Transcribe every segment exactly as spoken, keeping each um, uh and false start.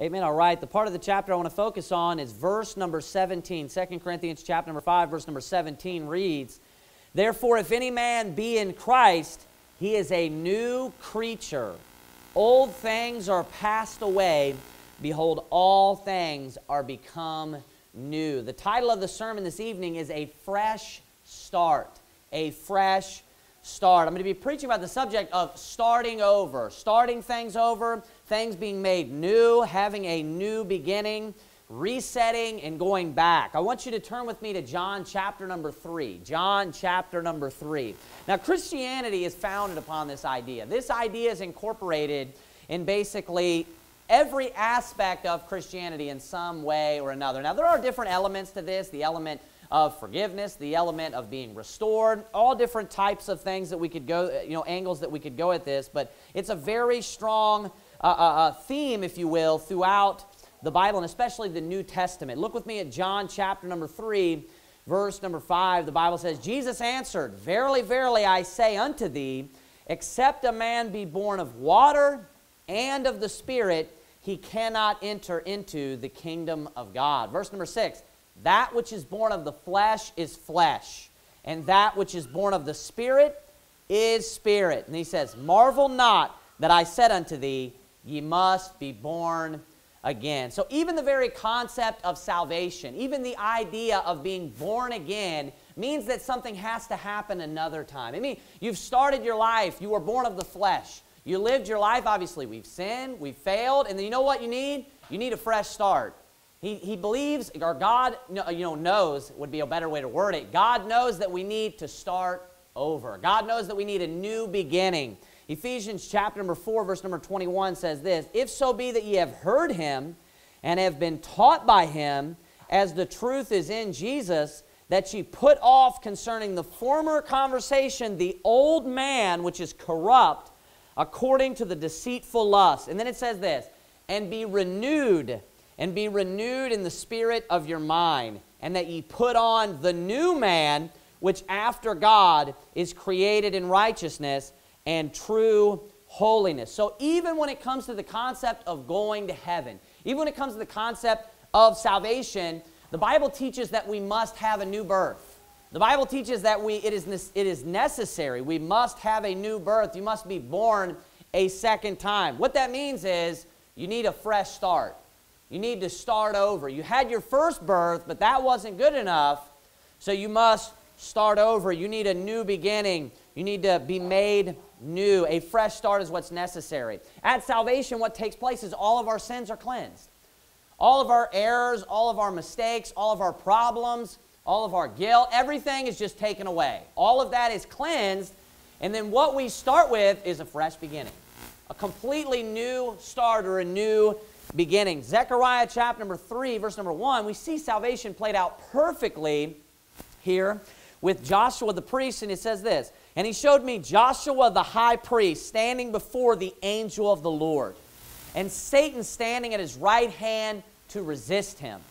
Amen. All right. The part of the chapter I want to focus on is verse number seventeen. Second Corinthians chapter number five, verse number seventeen reads, "Therefore, if any man be in Christ, he is a new creature. Old things are passed away. Behold, all things are become new." The title of the sermon this evening is A Fresh Start. A Fresh Start. I'm going to be preaching about the subject of starting over, starting things over, things being made new, having a new beginning, resetting, and going back. I want you to turn with me to John chapter number three. John chapter number three. Now, Christianity is founded upon this idea. This idea is incorporated in basically every aspect of Christianity in some way or another. Now, there are different elements to this, the element of forgiveness, the element of being restored, all different types of things that we could go, you know, angles that we could go at this, but it's a very strong uh, uh, theme, if you will, throughout the Bible and especially the New Testament. Look with me at John chapter number three, verse number five. The Bible says, "Jesus answered, Verily, verily, I say unto thee, except a man be born of water and of the Spirit, he cannot enter into the kingdom of God." Verse number six, "That which is born of the flesh is flesh, and that which is born of the Spirit is spirit." And he says, "Marvel not that I said unto thee, ye must be born again." So even the very concept of salvation, even the idea of being born again, means that something has to happen another time. I mean, you've started your life, you were born of the flesh. You lived your life, obviously, we've sinned, we've failed, and then you know what you need? You need a fresh start. He, he believes, or God you know, knows, would be a better way to word it, God knows that we need to start over. God knows that we need a new beginning. Ephesians chapter number four, verse number twenty-one says this, "If so be that ye have heard him, and have been taught by him, as the truth is in Jesus, that ye put off concerning the former conversation the old man which is corrupt, according to the deceitful lust." And then it says this, "And be renewed, and be renewed in the spirit of your mind, and that ye put on the new man, which after God is created in righteousness and true holiness." So even when it comes to the concept of going to heaven, even when it comes to the concept of salvation, the Bible teaches that we must have a new birth. The Bible teaches that we, it, is it is necessary. We must have a new birth. You must be born a second time. What that means is you need a fresh start. You need to start over. You had your first birth, but that wasn't good enough, so you must start over. You need a new beginning. You need to be made new. A fresh start is what's necessary. At salvation, what takes place is all of our sins are cleansed. All of our errors, all of our mistakes, all of our problems, all of our guilt, everything is just taken away. All of that is cleansed, and then what we start with is a fresh beginning, a completely new start or a new beginning. Zechariah chapter number three, verse number one, we see salvation played out perfectly here with Joshua the priest, and it says this, "And he showed me Joshua the high priest standing before the angel of the Lord, and Satan standing at his right hand to resist him.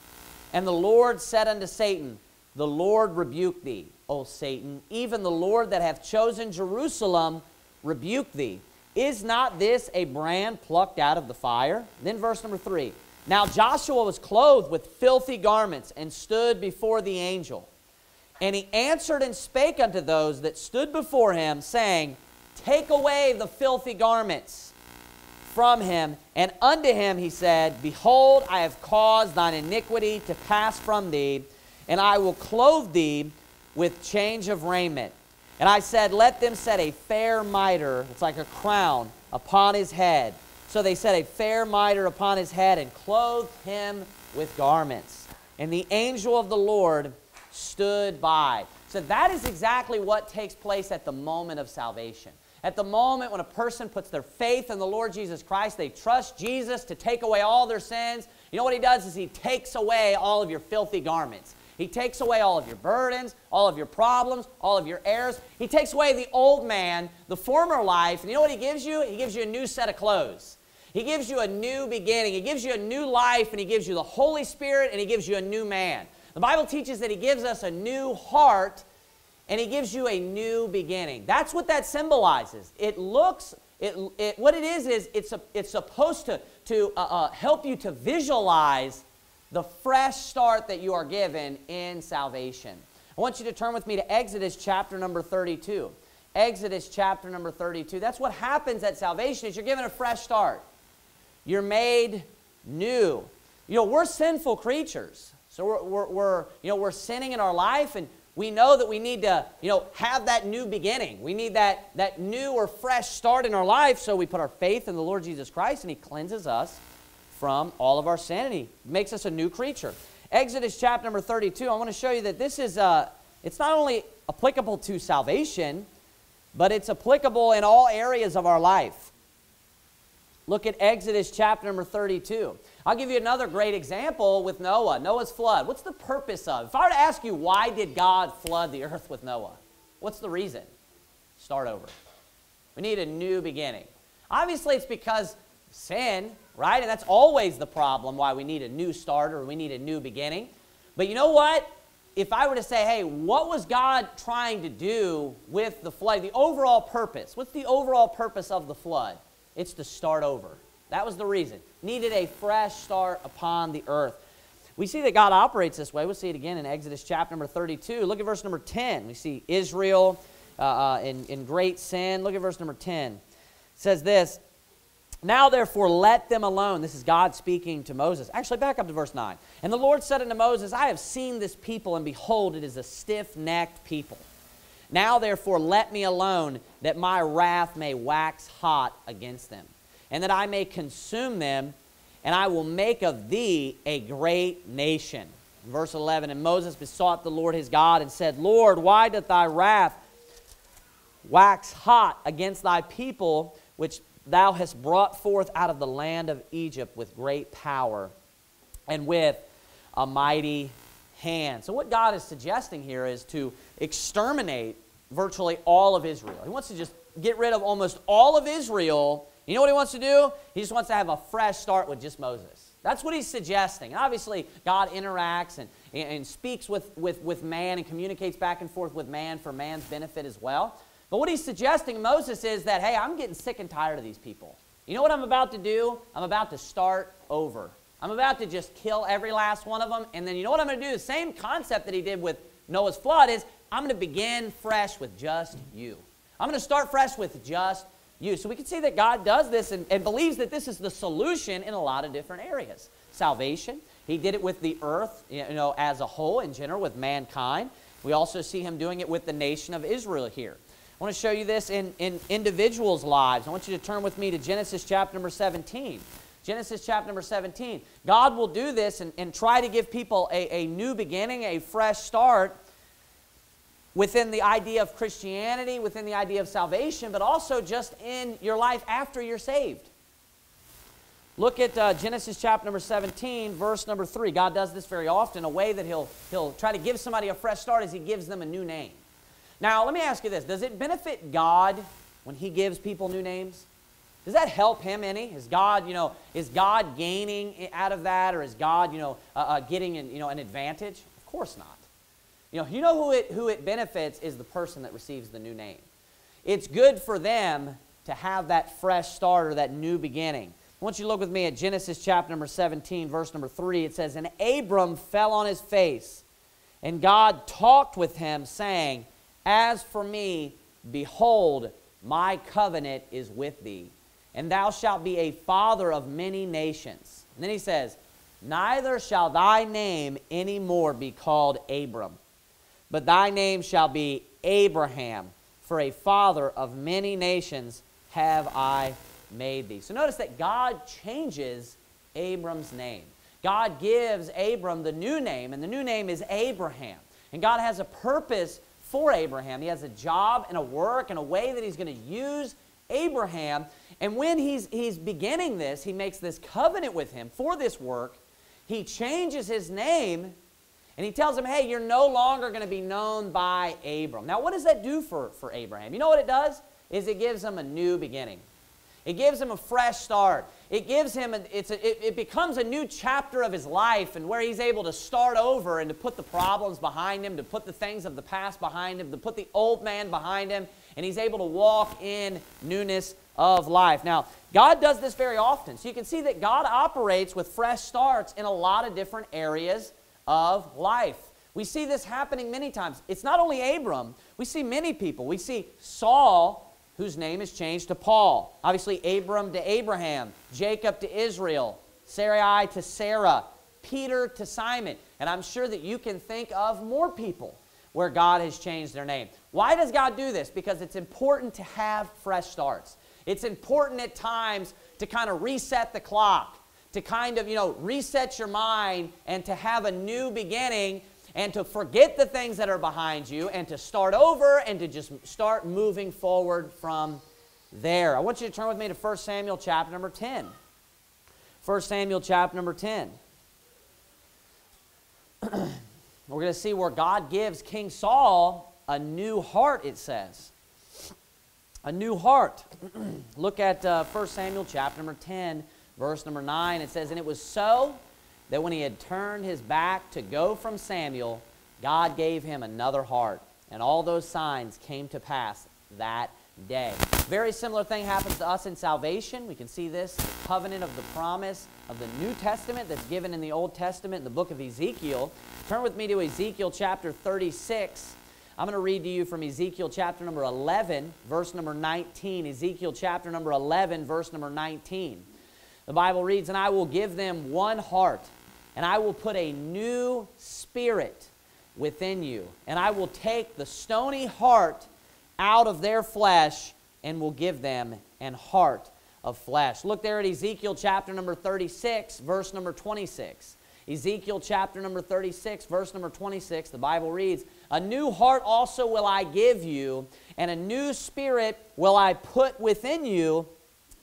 And the Lord said unto Satan, The Lord rebuke thee, O Satan, even the Lord that hath chosen Jerusalem rebuke thee. Is not this a brand plucked out of the fire?" Then verse number three, "Now Joshua was clothed with filthy garments and stood before the angel. And he answered and spake unto those that stood before him, saying, Take away the filthy garments from him. And unto him he said, Behold, I have caused thine iniquity to pass from thee, and I will clothe thee with change of raiment. And I said, Let them set a fair mitre," it's like a crown, "upon his head. So they set a fair mitre upon his head, and clothed him with garments. And the angel of the Lord stood by." So that is exactly what takes place at the moment of salvation. At the moment when a person puts their faith in the Lord Jesus Christ, they trust Jesus to take away all their sins. You know what he does is he takes away all of your filthy garments. He takes away all of your burdens, all of your problems, all of your errors. He takes away the old man, the former life, and you know what he gives you? He gives you a new set of clothes. He gives you a new beginning. He gives you a new life, and he gives you the Holy Spirit, and he gives you a new man. The Bible teaches that he gives us a new heart, and he gives you a new beginning. That's what that symbolizes. It looks It, it, what it is is it's, a, it's supposed to, to uh, uh, help you to visualize the fresh start that you are given in salvation. I want you to turn with me to Exodus chapter number thirty-two. Exodus chapter number thirty-two. That's what happens at salvation, is you're given a fresh start. You're made new. You know, we're sinful creatures. So we're, we're, we're, you know, we're sinning in our life, and we know that we need to, you know, have that new beginning. We need that, that new or fresh start in our life, so we put our faith in the Lord Jesus Christ, and He cleanses us from all of our sin, and He makes us a new creature. Exodus chapter number thirty-two, I want to show you that this is, uh, it's not only applicable to salvation, but it's applicable in all areas of our life. Look at Exodus chapter number thirty-two. I'll give you another great example with Noah, Noah's flood. What's the purpose of? If I were to ask you, why did God flood the earth with Noah? What's the reason? Start over. We need a new beginning. Obviously, it's because sin, right? And that's always the problem, why we need a new start or we need a new beginning. But you know what? If I were to say, hey, what was God trying to do with the flood? The overall purpose. What's the overall purpose of the flood? It's to start over. That was the reason. Needed a fresh start upon the earth. We see that God operates this way. We'll see it again in Exodus chapter number thirty-two. Look at verse number ten. We see Israel uh, in, in great sin. Look at verse number ten. It says this, "Now therefore let them alone." This is God speaking to Moses. Actually, back up to verse nine. "And the Lord said unto Moses, I have seen this people, and behold, it is a stiff-necked people. Now therefore let me alone, that my wrath may wax hot against them, and that I may consume them, and I will make of thee a great nation." Verse eleven, "And Moses besought the Lord his God, and said, Lord, why doth thy wrath wax hot against thy people, which thou hast brought forth out of the land of Egypt with great power and with a mighty hand?" So what God is suggesting here is to exterminate virtually all of Israel. He wants to just get rid of almost all of Israel. You know what He wants to do? He just wants to have a fresh start with just Moses. That's what He's suggesting. And obviously, God interacts and, and, and speaks with, with, with man and communicates back and forth with man for man's benefit as well. But what He's suggesting, Moses, is that, hey, I'm getting sick and tired of these people. You know what I'm about to do? I'm about to start over. I'm about to just kill every last one of them. And then you know what I'm going to do? The same concept that He did with Noah's flood is I'm going to begin fresh with just you. I'm going to start fresh with just you. So we can see that God does this and, and believes that this is the solution in a lot of different areas. Salvation. He did it with the earth, you know, as a whole, in general, with mankind. We also see Him doing it with the nation of Israel here. I want to show you this in, in individuals' lives. I want you to turn with me to Genesis chapter number seventeen. Genesis chapter number seventeen. God will do this and, and try to give people a, a new beginning, a fresh start within the idea of Christianity, within the idea of salvation, but also just in your life after you're saved. Look at uh, Genesis chapter number seventeen, verse number three. God does this very often. A way that he'll, he'll try to give somebody a fresh start is He gives them a new name. Now, let me ask you this. Does it benefit God when He gives people new names? Does that help Him any? Is God, you know, is God gaining out of that, or is God, you know, uh, uh, getting an, you know, an advantage? Of course not. You know, you know who it, who it benefits is the person that receives the new name. It's good for them to have that fresh start or that new beginning. I want you to look with me at Genesis chapter number seventeen, verse number three. It says, "And Abram fell on his face, and God talked with him, saying, As for me, behold, my covenant is with thee, and thou shalt be a father of many nations." And then He says, "Neither shall thy name any more be called Abram, but thy name shall be Abraham, for a father of many nations have I made thee." So notice that God changes Abram's name. God gives Abram the new name, and the new name is Abraham. And God has a purpose for Abraham. He has a job and a work and a way that He's going to use Abraham. And when he's, he's beginning this, He makes this covenant with him for this work. He changes his name, and He tells him, hey, you're no longer going to be known by Abram. Now, what does that do for, for Abraham? You know what it does? Is it gives him a new beginning. It gives him a fresh start. It gives him, a, it's a, it, it becomes a new chapter of his life, and where he's able to start over and to put the problems behind him, to put the things of the past behind him, to put the old man behind him, and he's able to walk in newness of life. Now, God does this very often. So you can see that God operates with fresh starts in a lot of different areas of life. We see this happening many times. It's not only Abram. We see many people. We see Saul, whose name is changed to Paul. Obviously, Abram to Abraham, Jacob to Israel, Sarai to Sarah, Peter to Simon. And I'm sure that you can think of more people where God has changed their name. Why does God do this? Because it's important to have fresh starts. It's important at times to kind of reset the clock, to kind of, you know, reset your mind and to have a new beginning and to forget the things that are behind you and to start over and to just start moving forward from there. I want you to turn with me to First Samuel chapter number ten. First Samuel chapter number ten. We're going to see where God gives King Saul a new heart, it says. A new heart. Look at uh, First Samuel chapter number ten, verse number nine. It says, "And it was so that when he had turned his back to go from Samuel, God gave him another heart. And all those signs came to pass that day." Very similar thing happens to us in salvation. We can see this, the covenant of the promise of the New Testament that's given in the Old Testament in the book of Ezekiel. Turn with me to Ezekiel chapter thirty-six. I'm going to read to you from Ezekiel chapter number eleven, verse number nineteen. Ezekiel chapter number eleven, verse number nineteen. The Bible reads, "And I will give them one heart, and I will put a new spirit within you, and I will take the stony heart out of their flesh, and will give them an heart of flesh." Look there at Ezekiel chapter number thirty-six, verse number twenty-six. Ezekiel chapter number thirty-six, verse number twenty-six, the Bible reads, "A new heart also will I give you, and a new spirit will I put within you,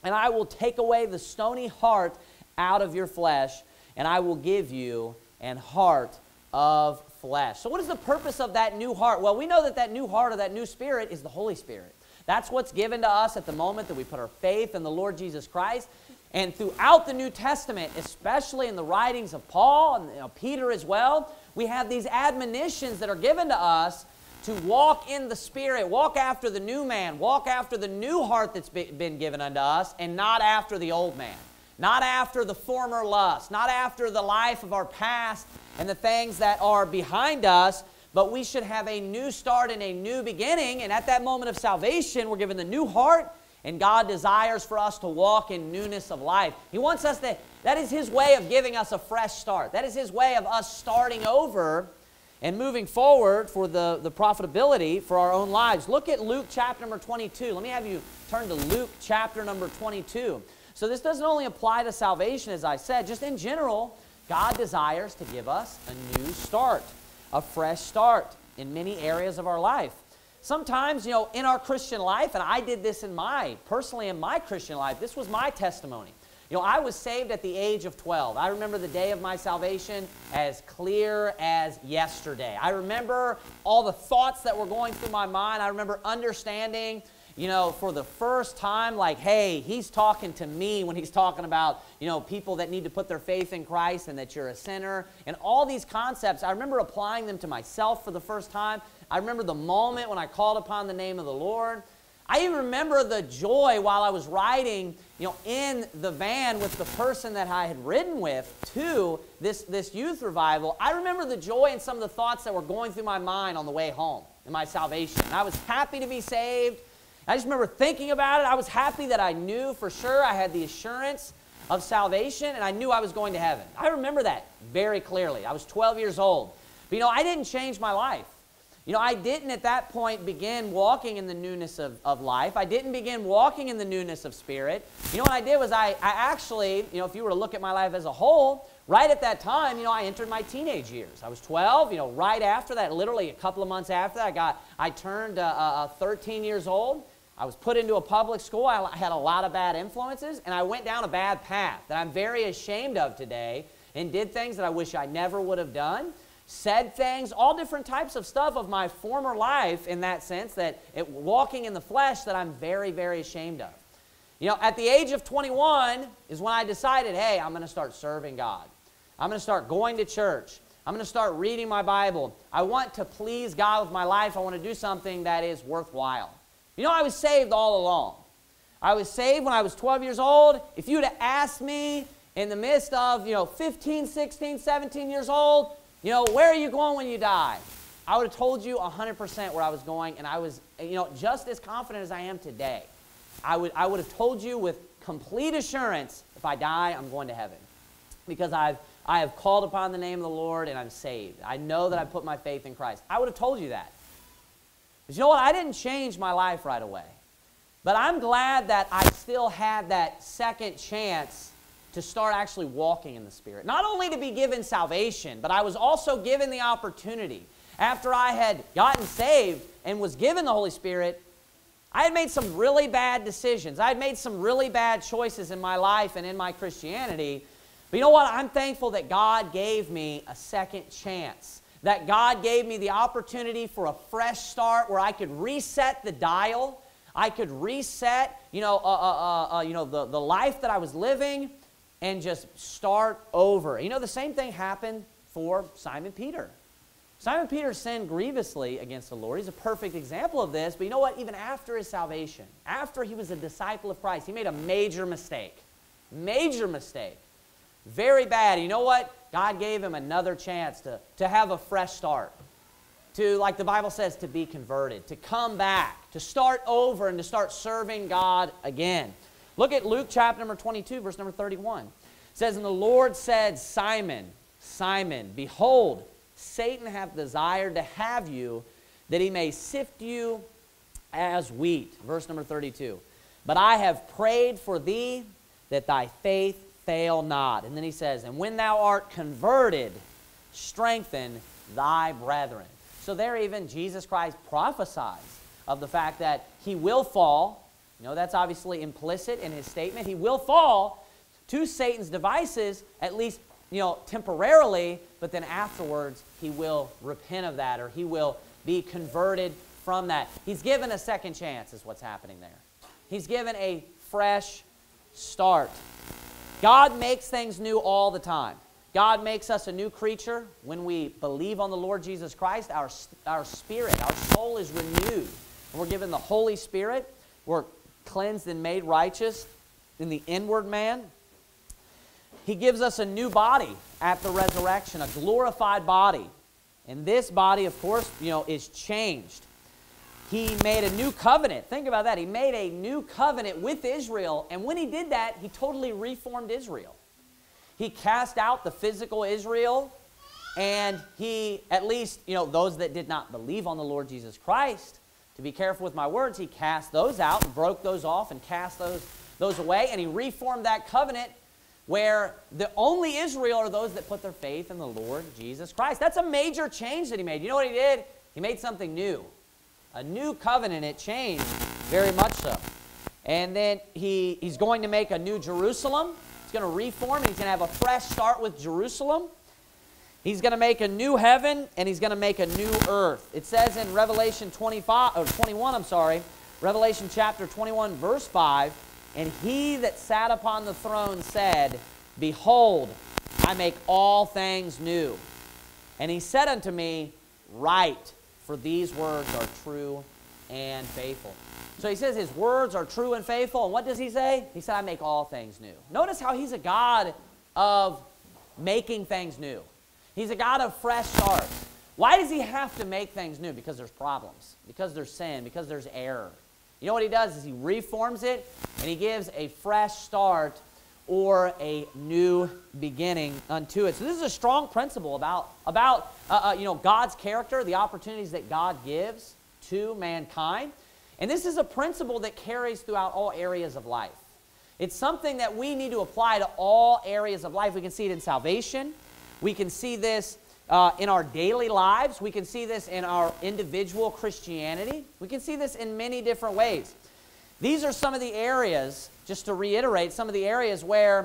and I will take away the stony heart out of your flesh, and I will give you an heart of flesh." So what is the purpose of that new heart? Well, we know that that new heart or that new spirit is the Holy Spirit. That's what's given to us at the moment that we put our faith in the Lord Jesus Christ. And throughout the New Testament, especially in the writings of Paul and you know, Peter as well, we have these admonitions that are given to us to walk in the Spirit, walk after the new man, walk after the new heart that's be, been given unto us, and not after the old man, not after the former lust, not after the life of our past and the things that are behind us, but we should have a new start and a new beginning. And at that moment of salvation, we're given the new heart, and God desires for us to walk in newness of life. He wants us to, that is His way of giving us a fresh start. That is His way of us starting over and moving forward for the, the profitability for our own lives. Look at Luke chapter number twenty-two. Let me have you turn to Luke chapter number twenty-two. So this doesn't only apply to salvation, as I said. Just in general, God desires to give us a new start, a fresh start in many areas of our life. Sometimes, you know, in our Christian life, and I did this in my, personally in my Christian life, this was my testimony. You know, I was saved at the age of twelve. I remember the day of my salvation as clear as yesterday. I remember all the thoughts that were going through my mind. I remember understanding, you know, for the first time, like, hey, he's talking to me when he's talking about, you know, people that need to put their faith in Christ and that you're a sinner. And all these concepts, I remember applying them to myself for the first time. I remember the moment when I called upon the name of the Lord. I even remember the joy while I was riding, you know, in the van with the person that I had ridden with to this, this youth revival. I remember the joy and some of the thoughts that were going through my mind on the way home in my salvation. And I was happy to be saved. I just remember thinking about it. I was happy that I knew for sure I had the assurance of salvation, and I knew I was going to heaven. I remember that very clearly. I was twelve years old. But, you know, I didn't change my life. You know, I didn't at that point begin walking in the newness of, of life. I didn't begin walking in the newness of spirit. You know, what I did was I, I actually, you know, if you were to look at my life as a whole, right at that time, you know, I entered my teenage years. I was twelve, you know, right after that, literally a couple of months after that, I, got, I turned uh, uh, thirteen years old. I was put into a public school. I, I had a lot of bad influences, and I went down a bad path that I'm very ashamed of today and did things that I wish I never would have done. Said things, all different types of stuff of my former life in that sense, that it, walking in the flesh that I'm very, very ashamed of. You know, at the age of twenty-one is when I decided, hey, I'm going to start serving God. I'm going to start going to church. I'm going to start reading my Bible. I want to please God with my life. I want to do something that is worthwhile. You know, I was saved all along. I was saved when I was twelve years old. If you'd have asked me in the midst of, you know, fifteen, sixteen, seventeen years old, you know, where are you going when you die? I would have told you one hundred percent where I was going, and I was, you know, just as confident as I am today. I would, I would have told you with complete assurance, if I die, I'm going to heaven. Because I've, I have called upon the name of the Lord, and I'm saved. I know that I put my faith in Christ. I would have told you that. But you know what? I didn't change my life right away. But I'm glad that I still had that second chance to start actually walking in the Spirit. Not only to be given salvation, but I was also given the opportunity. After I had gotten saved and was given the Holy Spirit, I had made some really bad decisions. I had made some really bad choices in my life and in my Christianity. But you know what? I'm thankful that God gave me a second chance. That God gave me the opportunity for a fresh start where I could reset the dial. I could reset, you know, uh, uh, uh, you know, the, the life that I was living and just start over. You know, the same thing happened for Simon Peter. Simon Peter sinned grievously against the Lord. He's a perfect example of this. But you know what? Even after his salvation, after he was a disciple of Christ, he made a major mistake. Major mistake. Very bad. You know what? God gave him another chance to, to have a fresh start. To, like the Bible says, to be converted. To come back. To start over and to start serving God again. Look at Luke chapter number twenty-two, verse number thirty-one. It says, and the Lord said, Simon, Simon, behold, Satan hath desired to have you, that he may sift you as wheat. Verse number thirty-two. But I have prayed for thee, that thy faith fail not. And then he says, and when thou art converted, strengthen thy brethren. So there even Jesus Christ prophesies of the fact that he will fall. You know, that's obviously implicit in his statement. He will fall to Satan's devices, at least, you know, temporarily, but then afterwards he will repent of that, or he will be converted from that. He's given a second chance is what's happening there. He's given a fresh start. God makes things new all the time. God makes us a new creature. When we believe on the Lord Jesus Christ, our, our spirit, our soul is renewed. And we're given the Holy Spirit. We're cleansed and made righteous in the inward man. He gives us a new body at the resurrection, a glorified body. And this body, of course, you know, is changed. He made a new covenant. Think about that. He made a new covenant with Israel. And when he did that, he totally reformed Israel. He cast out the physical Israel. And he, at least, you know, those that did not believe on the Lord Jesus Christ, to be careful with my words, he cast those out and broke those off and cast those, those away. And he reformed that covenant, where the only Israel are those that put their faith in the Lord Jesus Christ. That's a major change that he made. You know what he did? He made something new. A new covenant. It changed very much so. And then he, he's going to make a new Jerusalem. He's going to reform. He's going to have a fresh start with Jerusalem. He's going to make a new heaven, and he's going to make a new earth. It says in Revelation twenty-five, or twenty-one, I'm sorry, Revelation chapter twenty-one, verse five, and he that sat upon the throne said, behold, I make all things new. And he said unto me, write, for these words are true and faithful. So he says his words are true and faithful. And what does he say? He said, I make all things new. Notice how he's a God of making things new. He's a God of fresh starts. Why does he have to make things new? Because there's problems. Because there's sin. Because there's error. You know what he does is he reforms it, and he gives a fresh start or a new beginning unto it. So this is a strong principle about, about uh, uh, you know, God's character, the opportunities that God gives to mankind. And this is a principle that carries throughout all areas of life. It's something that we need to apply to all areas of life. We can see it in salvation. We can see this Uh, in our daily lives. We can see this in our individual Christianity. We can see this in many different ways. These are some of the areas, just to reiterate, some of the areas where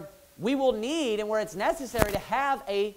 we will need and where it's necessary to have a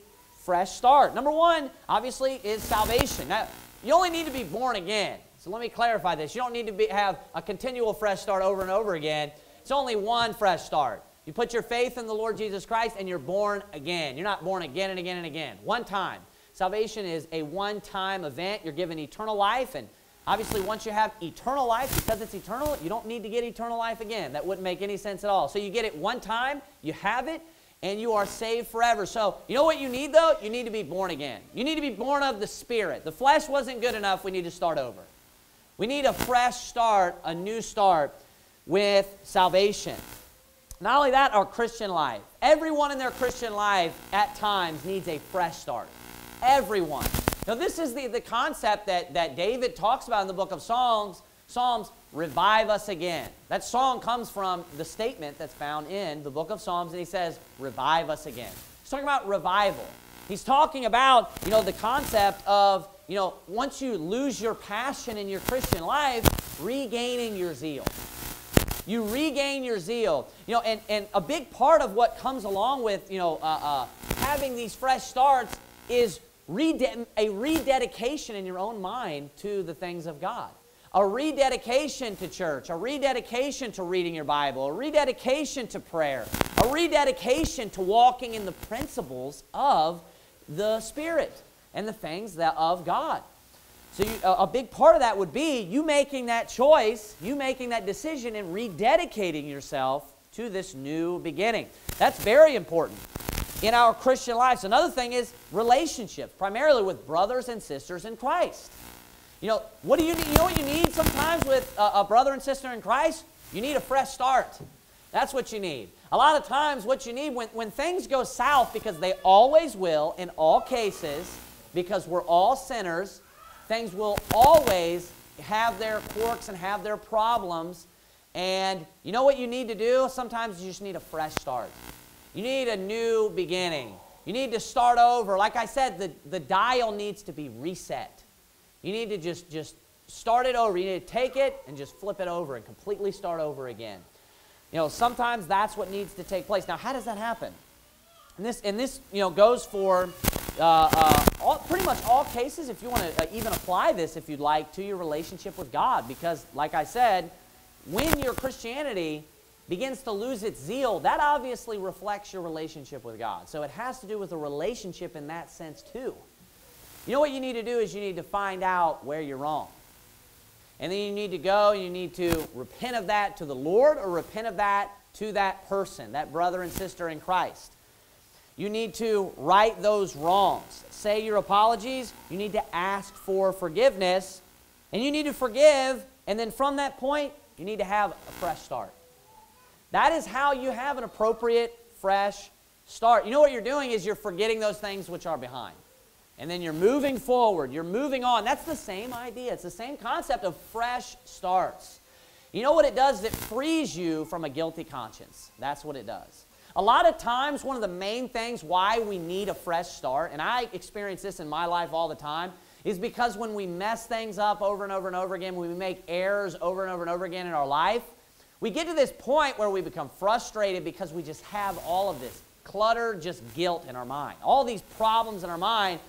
fresh start. Number one, obviously, is salvation. Now, you only need to be born again. So let me clarify this. You don't need to be, have a continual fresh start over and over again. It's only one fresh start. You put your faith in the Lord Jesus Christ and you're born again. You're not born again and again and again. One time. Salvation is a one-time event. You're given eternal life, and Obviously, once you have eternal life, because it's eternal, you don't need to get eternal life again. That wouldn't make any sense at all. So you get it one time, you have it, and you are saved forever. So you know what you need, though? You need to be born again. You need to be born of the Spirit. The flesh wasn't good enough. We need to start over. We need a fresh start, a new start with salvation. Not only that, our Christian life. Everyone in their Christian life at times needs a fresh start. Everyone. Now, this is the, the concept that, that David talks about in the book of Psalms, Psalms, revive us again. That song comes from the statement that's found in the book of Psalms, and he says, revive us again. He's talking about revival. He's talking about, you know, the concept of, you know, once you lose your passion in your Christian life, regaining your zeal. You regain your zeal. You know, and, and a big part of what comes along with, you know, uh, uh, having these fresh starts is Rede- a rededication in your own mind to the things of God. A rededication to church, a rededication to reading your Bible, a rededication to prayer, a rededication to walking in the principles of the Spirit and the things that of God. So you, a, a big part of that would be you making that choice, you making that decision and rededicating yourself to this new beginning. That's very important in our Christian lives. Another thing is relationships, primarily with brothers and sisters in Christ. You know, what do you need? You know what you need sometimes with a, a brother and sister in Christ? You need a fresh start. That's what you need. A lot of times what you need when, when things go south, because they always will in all cases, because we're all sinners, things will always have their quirks and have their problems. And you know what you need to do? Sometimes you just need a fresh start. You need a new beginning. You need to start over. Like I said, the, the dial needs to be reset. You need to just, just start it over. You need to take it and just flip it over and completely start over again. You know, sometimes that's what needs to take place. Now, how does that happen? And this, and this you know, goes for uh, uh, all, pretty much all cases, if you want to uh, even apply this, if you'd like, to your relationship with God. Because, like I said, when your Christianity begins to lose its zeal, that obviously reflects your relationship with God. So it has to do with a relationship in that sense too. You know what you need to do is you need to find out where you're wrong. And then you need to go and you need to repent of that to the Lord, or repent of that to that person, that brother and sister in Christ. You need to right those wrongs. Say your apologies. You need to ask for forgiveness. And you need to forgive. And then from that point, you need to have a fresh start. That is how you have an appropriate, fresh start. You know what you're doing is you're forgetting those things which are behind. And then you're moving forward. You're moving on. That's the same idea. It's the same concept of fresh starts. You know what it does? It frees you from a guilty conscience. That's what it does. A lot of times, one of the main things why we need a fresh start, and I experience this in my life all the time, is because when we mess things up over and over and over again, when we make errors over and over and over again in our life, we get to this point where we become frustrated because we just have all of this clutter, just guilt in our mind, all these problems in our mind.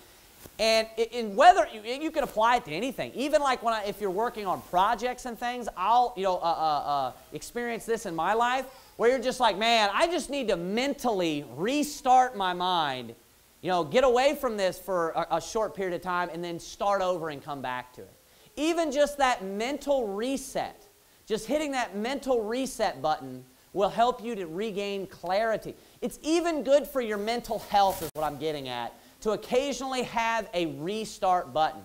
And in whether you, you can apply it to anything, even like when I, if you're working on projects and things, I'll you know uh, uh, uh, experience this in my life where you're just like, man, I just need to mentally restart my mind, you know, get away from this for a, a short period of time, and then start over and come back to it. Even just that mental reset. Just hitting that mental reset button will help you to regain clarity. It's even good for your mental health, is what I'm getting at, to occasionally have a restart button.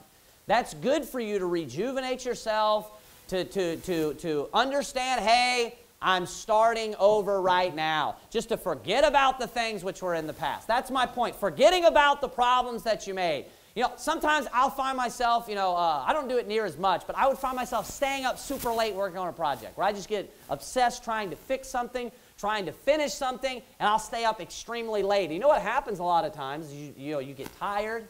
That's good for you to rejuvenate yourself, to, to, to, to understand, hey, I'm starting over right now. Just to forget about the things which were in the past. That's my point. Forgetting about the problems that you made. You know, sometimes I'll find myself, you know, uh, I don't do it near as much, but I would find myself staying up super late working on a project where I just get obsessed trying to fix something, trying to finish something, and I'll stay up extremely late. You know what happens a lot of times is you, you know, you get tired,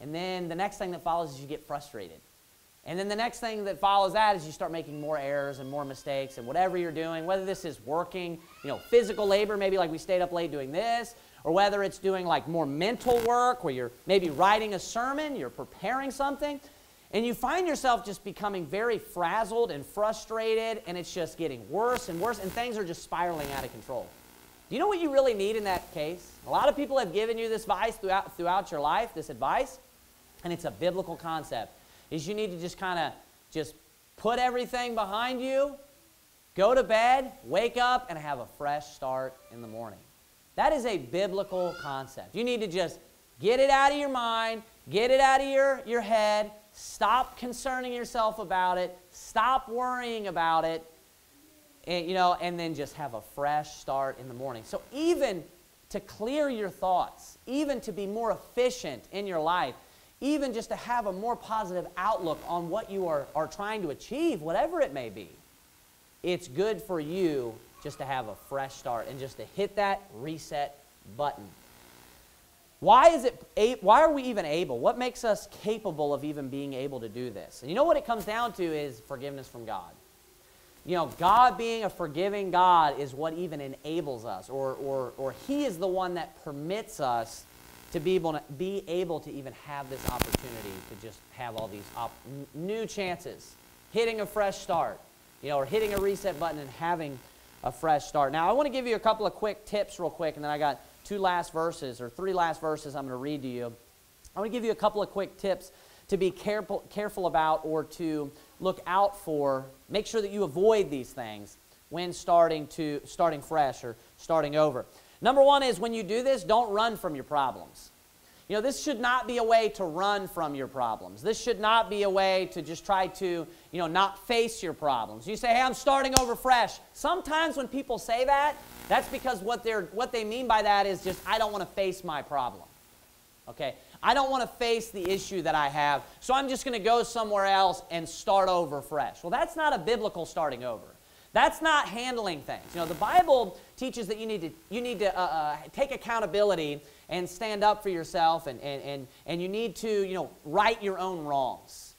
and then the next thing that follows is you get frustrated. And then the next thing that follows that is you start making more errors and more mistakes and whatever you're doing, whether this is working, you know, physical labor, maybe like we stayed up late doing this, or whether it's doing like more mental work where you're maybe writing a sermon, you're preparing something, and you find yourself just becoming very frazzled and frustrated, and it's just getting worse and worse, and things are just spiraling out of control. Do you know what you really need in that case? A lot of people have given you this advice throughout, throughout your life, this advice, and it's a biblical concept, is you need to just kind of Just put everything behind you, go to bed, wake up, and have a fresh start in the morning. That is a biblical concept. You need to just get it out of your mind, get it out of your, your head, stop concerning yourself about it, stop worrying about it, and, you know, and then just have a fresh start in the morning. So even to clear your thoughts, even to be more efficient in your life, even just to have a more positive outlook on what you are, are trying to achieve, whatever it may be, it's good for you just to have a fresh start and just to hit that reset button. Why is it, why are we even able? What makes us capable of even being able to do this? And you know what it comes down to is forgiveness from God. You know, God being a forgiving God is what even enables us, or, or, or He is the one that permits us to be able to, be able to even have this opportunity to just have all these op new chances, hitting a fresh start, you know, or hitting a reset button and having a fresh start. Now, I want to give you a couple of quick tips real quick, and then I got two last verses or three last verses I'm going to read to you. I want to give you a couple of quick tips to be careful, careful about, or to look out for. Make sure that you avoid these things when starting, to, starting fresh or starting over. Number one is, when you do this, don't run from your problems. You know, this should not be a way to run from your problems. This should not be a way to just try to, you know, not face your problems. You say, hey, I'm starting over fresh. Sometimes when people say that, that's because what, they're, what they mean by that is just, I don't want to face my problem. Okay? I don't want to face the issue that I have, so I'm just going to go somewhere else and start over fresh. Well, that's not a biblical starting over. That's not handling things. You know, the Bible teaches that you need to, you need to uh, uh, take accountability and stand up for yourself, and, and, and, and you need to, you know, right your own wrongs.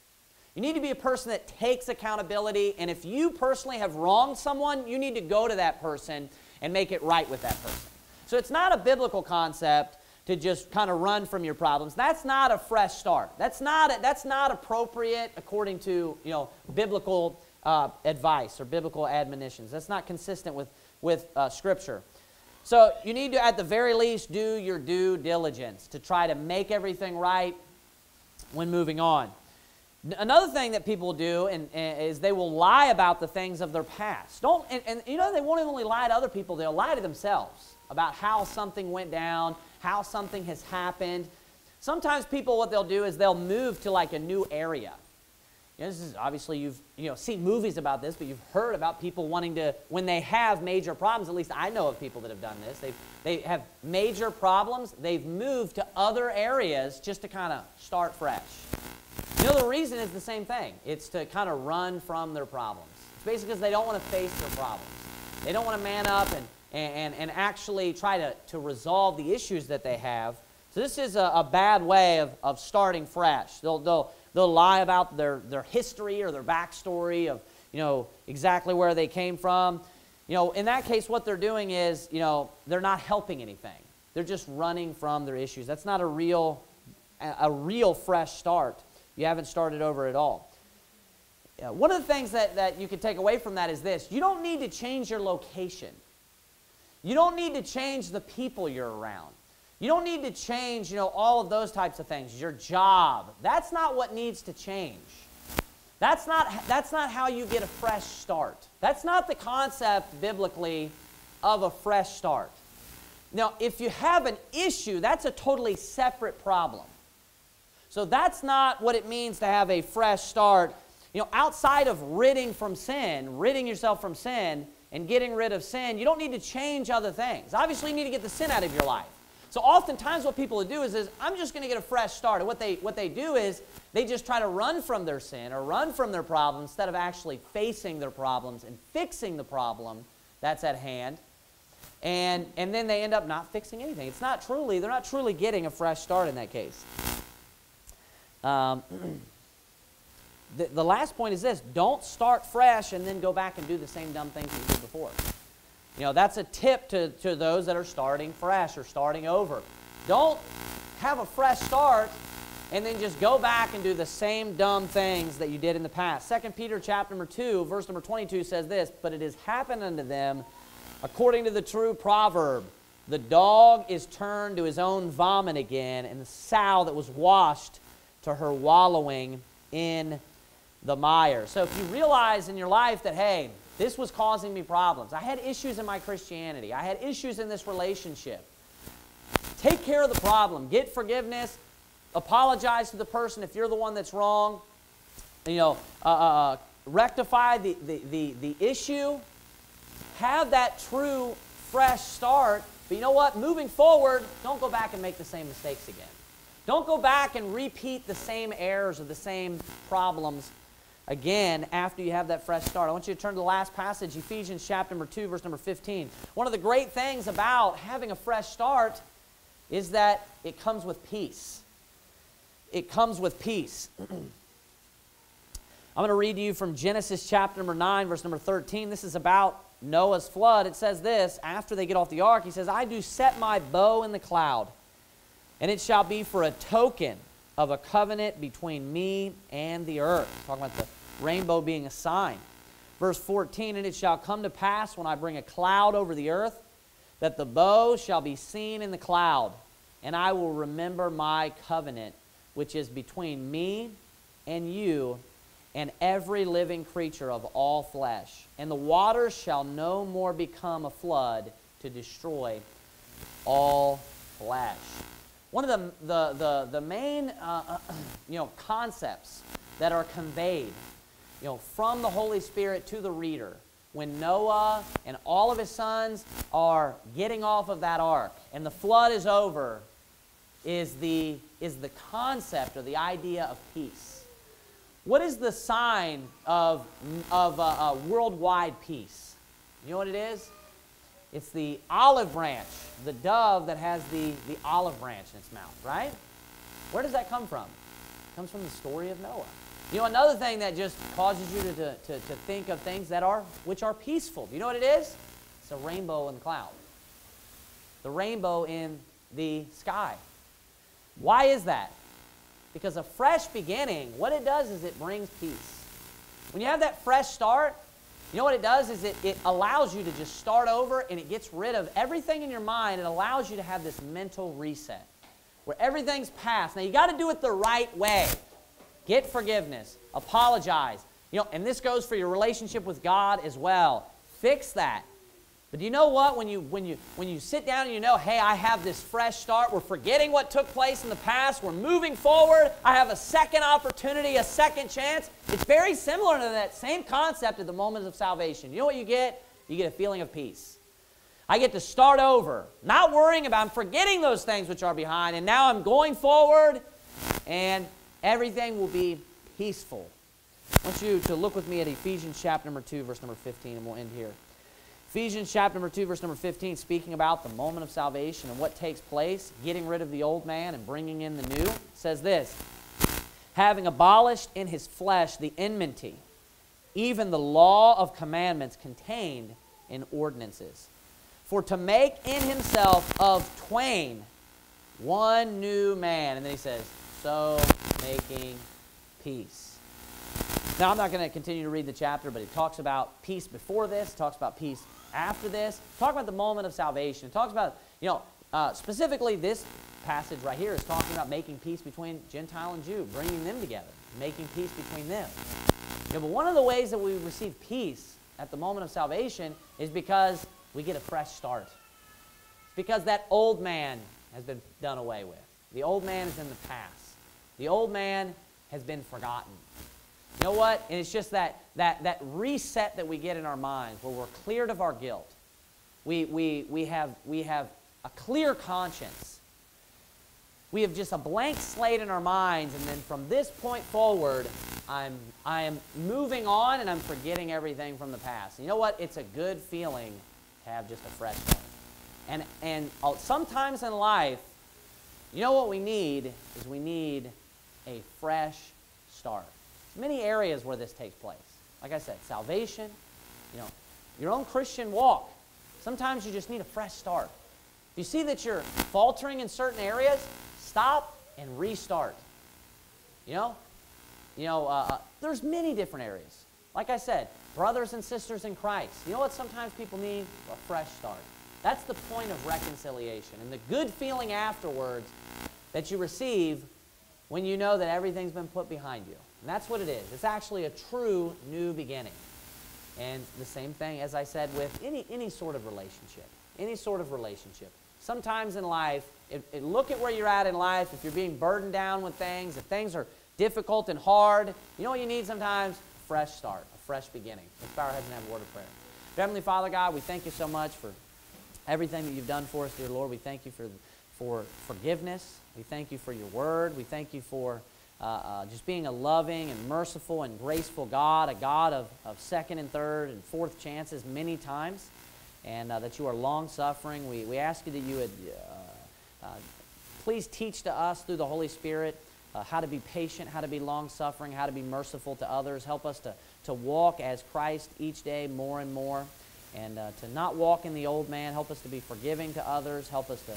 You need to be a person that takes accountability, and if you personally have wronged someone, you need to go to that person and make it right with that person. So it's not a biblical concept to just kind of run from your problems. That's not a fresh start. That's not, a, that's not appropriate according to, you know, biblical Uh, advice or biblical admonitions. That's not consistent with, with uh, Scripture. So you need to, at the very least, do your due diligence to try to make everything right when moving on. Another thing that people do and, and is they will lie about the things of their past. Don't, and, and you know, they won't only lie to other people, they'll lie to themselves about how something went down, how something has happened. Sometimes people, what they'll do is they'll move to like a new area. You know, this is obviously, you've you know, seen movies about this, but you've heard about people wanting to, when they have major problems, at least I know of people that have done this, they've, they have major problems, they've moved to other areas just to kind of start fresh. You know, the reason is the same thing. It's to kind of run from their problems. It's basically because they don't want to face their problems. They don't want to man up and, and, and actually try to, to resolve the issues that they have. So this is a, a bad way of, of starting fresh. They'll, they'll They'll lie about their, their history or their backstory of, you know, exactly where they came from. You know, in that case, what they're doing is, you know, they're not helping anything. They're just running from their issues. That's not a real, a real fresh start. You haven't started over at all. You know, one of the things that, that you can take away from that is this. You don't need to change your location. You don't need to change the people you're around. You don't need to change, you know, all of those types of things. Your job, that's not what needs to change. That's not, that's not how you get a fresh start. That's not the concept biblically of a fresh start. Now, if you have an issue, that's a totally separate problem. So that's not what it means to have a fresh start. You know, outside of ridding from sin, ridding yourself from sin and getting rid of sin, you don't need to change other things. Obviously, you need to get the sin out of your life. So oftentimes what people do is, is I'm just going to get a fresh start. And what they, what they do is they just try to run from their sin or run from their problem instead of actually facing their problems and fixing the problem that's at hand. And, and then they end up not fixing anything. It's not truly, they're not truly getting a fresh start in that case. Um, the, the last point is this. Don't start fresh and then go back and do the same dumb things you did before. You know, that's a tip to, to those that are starting fresh or starting over. Don't have a fresh start and then just go back and do the same dumb things that you did in the past. Second Peter chapter number two, verse number twenty-two says this, but it has happened unto them according to the true proverb, the dog is turned to his own vomit again, and the sow that was washed to her wallowing in the mire. So if you realize in your life that, hey, this was causing me problems. I had issues in my Christianity. I had issues in this relationship. Take care of the problem. Get forgiveness. Apologize to the person if you're the one that's wrong. You know, uh, uh, rectify the, the, the, the issue. Have that true, fresh start. But you know what? Moving forward, don't go back and make the same mistakes again. Don't go back and repeat the same errors or the same problems again after you have that fresh start. I want you to turn to the last passage, Ephesians chapter number two, verse number fifteen. One of the great things about having a fresh start is that it comes with peace. It comes with peace. I'm going to read to you from Genesis chapter number nine, verse number thirteen. This is about Noah's flood. It says this, after they get off the ark, he says, I do set my bow in the cloud, and it shall be for a token of a covenant between me and the earth. Talking about the rainbow being a sign. Verse fourteen, and it shall come to pass when I bring a cloud over the earth, that the bow shall be seen in the cloud, and I will remember my covenant, which is between me and you and every living creature of all flesh. And the waters shall no more become a flood to destroy all flesh. One of the, the, the, the main uh, you know, concepts that are conveyed you know, from the Holy Spirit to the reader when Noah and all of his sons are getting off of that ark and the flood is over is the, is the concept or the idea of peace. What is the sign of, of uh, uh, worldwide peace? You know what it is? It's the olive branch, the dove that has the, the olive branch in its mouth, right? Where does that come from? It comes from the story of Noah. You know, another thing that just causes you to, to, to, to think of things that are, which are peaceful. You know what it is? It's a rainbow in the cloud. The rainbow in the sky. Why is that? Because a fresh beginning, what it does is it brings peace. When you have that fresh start, you know what it does is it, it allows you to just start over and it gets rid of everything in your mind. It allows you to have this mental reset where everything's past. Now, you got to do it the right way. Get forgiveness. Apologize. You know, and this goes for your relationship with God as well. Fix that. But do you know what? When you, when, you, when you sit down and you know, hey, I have this fresh start. We're forgetting what took place in the past. We're moving forward. I have a second opportunity, a second chance. It's very similar to that same concept at the moment of salvation. You know what you get? You get a feeling of peace. I get to start over, not worrying about, I'm forgetting those things which are behind, and now I'm going forward, and everything will be peaceful. I want you to look with me at Ephesians chapter number two, verse number fifteen, and we'll end here. Ephesians chapter number two, verse number fifteen, speaking about the moment of salvation and what takes place, getting rid of the old man and bringing in the new, says this, having abolished in his flesh the enmity, even the law of commandments contained in ordinances, for to make in himself of twain one new man. And then he says, so making peace. Now, I'm not going to continue to read the chapter, but it talks about peace before this, it talks about peace after this, it talks about the moment of salvation, it talks about, you know, uh, specifically this passage right here is talking about making peace between Gentile and Jew, bringing them together, making peace between them. Yeah, but one of the ways that we receive peace at the moment of salvation is because we get a fresh start. It's because that old man has been done away with. The old man is in the past. The old man has been forgotten. You know what? And it's just that, that, that reset that we get in our minds where we're cleared of our guilt. We, we, we, have, we have a clear conscience. We have just a blank slate in our minds, and then from this point forward, I'm, I am moving on and I'm forgetting everything from the past. And you know what? It's a good feeling to have just a fresh one. And, and sometimes in life, you know what we need is we need a fresh start. Many areas where this takes place. Like I said, salvation, you know, your own Christian walk. Sometimes you just need a fresh start. If you see that you're faltering in certain areas, stop and restart. You know, you know, uh, there's many different areas. Like I said, brothers and sisters in Christ. You know what? Sometimes people need a fresh start. That's the point of reconciliation and the good feeling afterwards that you receive when you know that everything's been put behind you. And that's what it is. It's actually a true new beginning. And the same thing, as I said, with any, any sort of relationship, any sort of relationship. Sometimes in life, it, it look at where you're at in life. If you're being burdened down with things, if things are difficult and hard, you know what you need sometimes? A fresh start, a fresh beginning. Let's bow our heads and have a word of prayer. Dear Heavenly Father, God, we thank you so much for everything that you've done for us, dear Lord. We thank you for, for forgiveness. We thank you for your word. We thank you for Uh, uh, just being a loving and merciful and graceful God, a God of, of second and third and fourth chances many times, and uh, that you are long-suffering. We, we ask you that you would uh, uh, please teach to us through the Holy Spirit uh, how to be patient, how to be long-suffering, how to be merciful to others. Help us to, to walk as Christ each day more and more, and uh, to not walk in the old man. Help us to be forgiving to others. Help us to...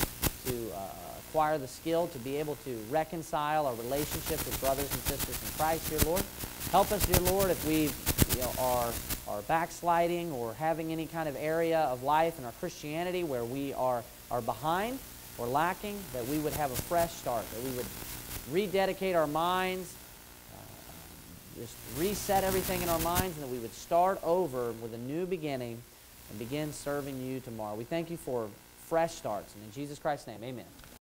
to uh, acquire the skill to be able to reconcile our relationships with brothers and sisters in Christ, dear Lord. Help us, dear Lord, if we you know, are, are backsliding or having any kind of area of life in our Christianity where we are, are behind or lacking, that we would have a fresh start, that we would rededicate our minds, uh, just reset everything in our minds, and that we would start over with a new beginning and begin serving you tomorrow. We thank you for fresh starts. And in Jesus Christ's name, amen.